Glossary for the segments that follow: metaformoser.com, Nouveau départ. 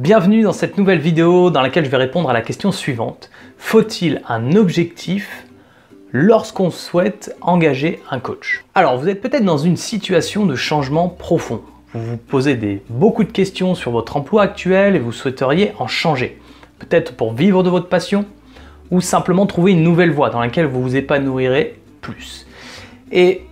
Bienvenue dans cette nouvelle vidéo dans laquelle je vais répondre à la question suivante. Faut-il un objectif lorsqu'on souhaite engager un coach? Alors vous êtes peut-être dans une situation de changement profond. Vous vous posez beaucoup de questions sur votre emploi actuel et vous souhaiteriez en changer. Peut-être pour vivre de votre passion ou simplement trouver une nouvelle voie dans laquelle vous vous épanouirez plus. Et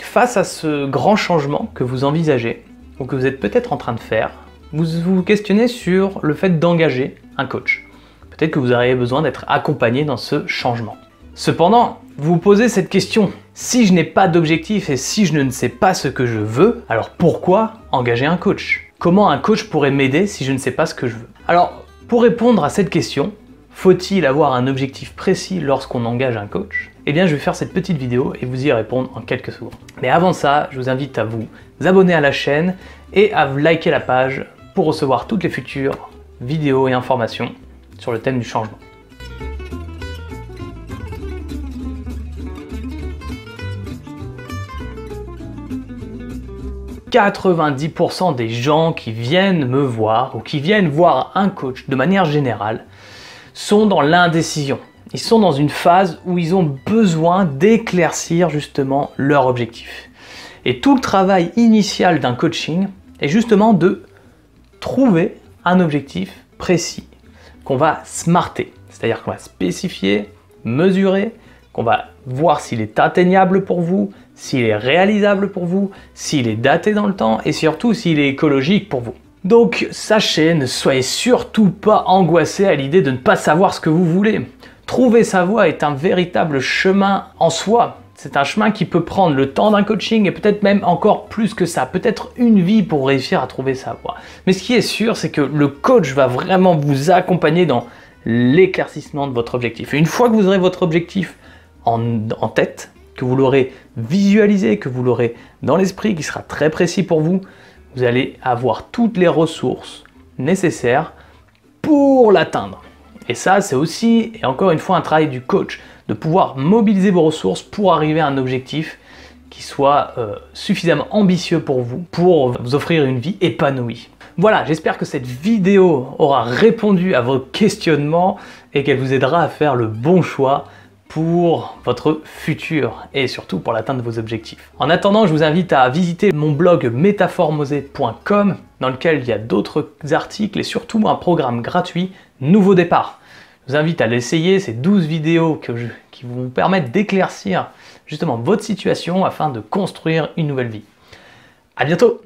face à ce grand changement que vous envisagez ou que vous êtes peut-être en train de faire, vous vous questionnez sur le fait d'engager un coach. Peut-être que vous auriez besoin d'être accompagné dans ce changement. Cependant, vous vous posez cette question. Si je n'ai pas d'objectif et si je ne sais pas ce que je veux, alors pourquoi engager un coach? Comment un coach pourrait m'aider si je ne sais pas ce que je veux? Alors, pour répondre à cette question, faut-il avoir un objectif précis lorsqu'on engage un coach? Eh bien, je vais faire cette petite vidéo et vous y répondre en quelques secondes. Mais avant ça, je vous invite à vous abonner à la chaîne et à liker la page pour recevoir toutes les futures vidéos et informations sur le thème du changement. « 90% des gens qui viennent me voir ou qui viennent voir un coach de manière générale sont dans l'indécision. Ils sont dans une phase où ils ont besoin d'éclaircir justement leur objectif. Et tout le travail initial d'un coaching est justement de trouver un objectif précis qu'on va smarter, c'est-à-dire qu'on va spécifier, mesurer, qu'on va voir s'il est atteignable pour vous, s'il est réalisable pour vous, s'il est daté dans le temps et surtout s'il est écologique pour vous. Donc sachez, ne soyez surtout pas angoissé à l'idée de ne pas savoir ce que vous voulez. Trouver sa voie est un véritable chemin en soi. C'est un chemin qui peut prendre le temps d'un coaching et peut-être même encore plus que ça, peut-être une vie pour réussir à trouver sa voie. Mais ce qui est sûr, c'est que le coach va vraiment vous accompagner dans l'éclaircissement de votre objectif. Et une fois que vous aurez votre objectif en tête, que vous l'aurez visualisé, que vous l'aurez dans l'esprit, qui sera très précis pour vous, vous allez avoir toutes les ressources nécessaires pour l'atteindre. Et ça, c'est aussi, et encore une fois, un travail du coach, de pouvoir mobiliser vos ressources pour arriver à un objectif qui soit suffisamment ambitieux pour vous, pour vous offrir une vie épanouie. Voilà, j'espère que cette vidéo aura répondu à vos questionnements et qu'elle vous aidera à faire le bon choix pour votre futur et surtout pour l'atteinte de vos objectifs. En attendant, je vous invite à visiter mon blog metaformoser.com dans lequel il y a d'autres articles et surtout un programme gratuit Nouveau départ. Je vous invite à l'essayer, ces 12 vidéos qui vont vous permettre d'éclaircir justement votre situation afin de construire une nouvelle vie. À bientôt!